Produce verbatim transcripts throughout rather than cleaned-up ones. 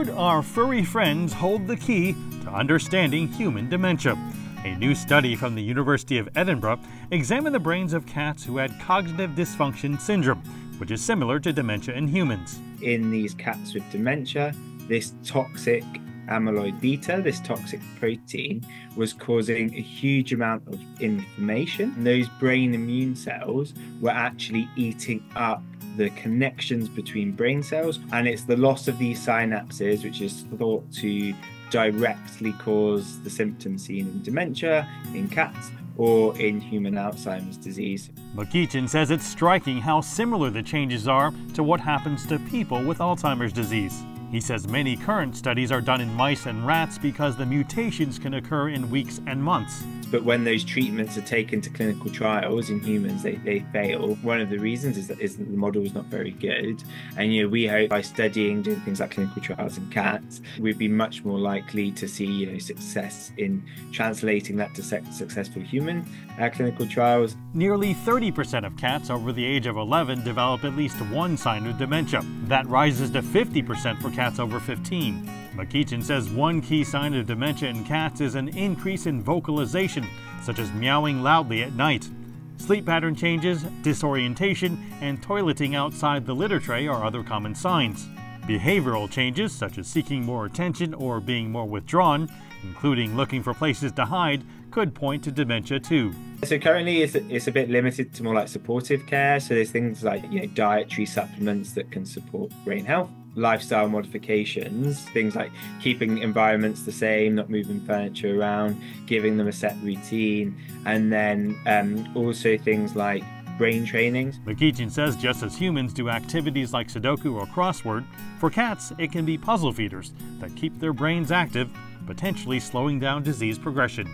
Could our furry friends hold the key to understanding human dementia? A new study from the University of Edinburgh examined the brains of cats who had cognitive dysfunction syndrome, which is similar to dementia in humans. In these cats with dementia, this toxic amyloid beta, this toxic protein, was causing a huge amount of inflammation. And those brain immune cells were actually eating up the connections between brain cells, and it's the loss of these synapses which is thought to directly cause the symptoms seen in dementia, in cats, or in human Alzheimer's disease. McGeachan says it's striking how similar the changes are to what happens to people with Alzheimer's disease. He says many current studies are done in mice and rats because the mutations can occur in weeks and months. But when those treatments are taken to clinical trials in humans, they, they fail. One of the reasons is that, is that the model is not very good. And you know, we hope by studying, doing things like clinical trials in cats, we'd be much more likely to see you know, success in translating that to successful human uh, clinical trials. Nearly thirty percent of cats over the age of eleven develop at least one sign of dementia. That rises to fifty percent for cats over fifteen. McGeachan says one key sign of dementia in cats is an increase in vocalization, such as meowing loudly at night. Sleep pattern changes, disorientation, and toileting outside the litter tray are other common signs. Behavioral changes, such as seeking more attention or being more withdrawn, including looking for places to hide, could point to dementia too. So currently it's, it's a bit limited to more like supportive care, so there's things like you know, dietary supplements that can support brain health. Lifestyle modifications, things like keeping environments the same, not moving furniture around, giving them a set routine, and then um, also things like brain trainings. McGeachan says just as humans do activities like Sudoku or crossword, for cats it can be puzzle feeders that keep their brains active, potentially slowing down disease progression.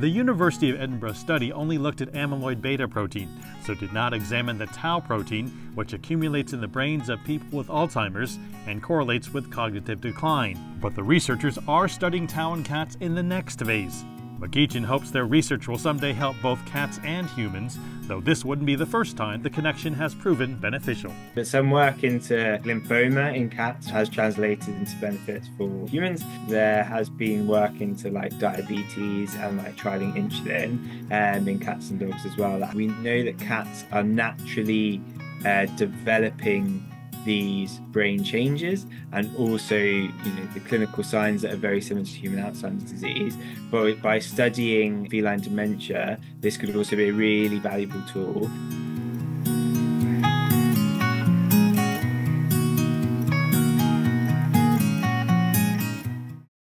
The University of Edinburgh study only looked at amyloid beta protein, so did not examine the tau protein, which accumulates in the brains of people with Alzheimer's and correlates with cognitive decline. But the researchers are studying tau in cats in the next phase. McGeachan hopes their research will someday help both cats and humans, though this wouldn't be the first time the connection has proven beneficial. But some work into lymphoma in cats has translated into benefits for humans. There has been work into like diabetes and like trialing insulin um, in cats and dogs as well. We know that cats are naturally uh, developing these brain changes and also you know, the clinical signs that are very similar to human Alzheimer's disease. But by studying feline dementia, this could also be a really valuable tool.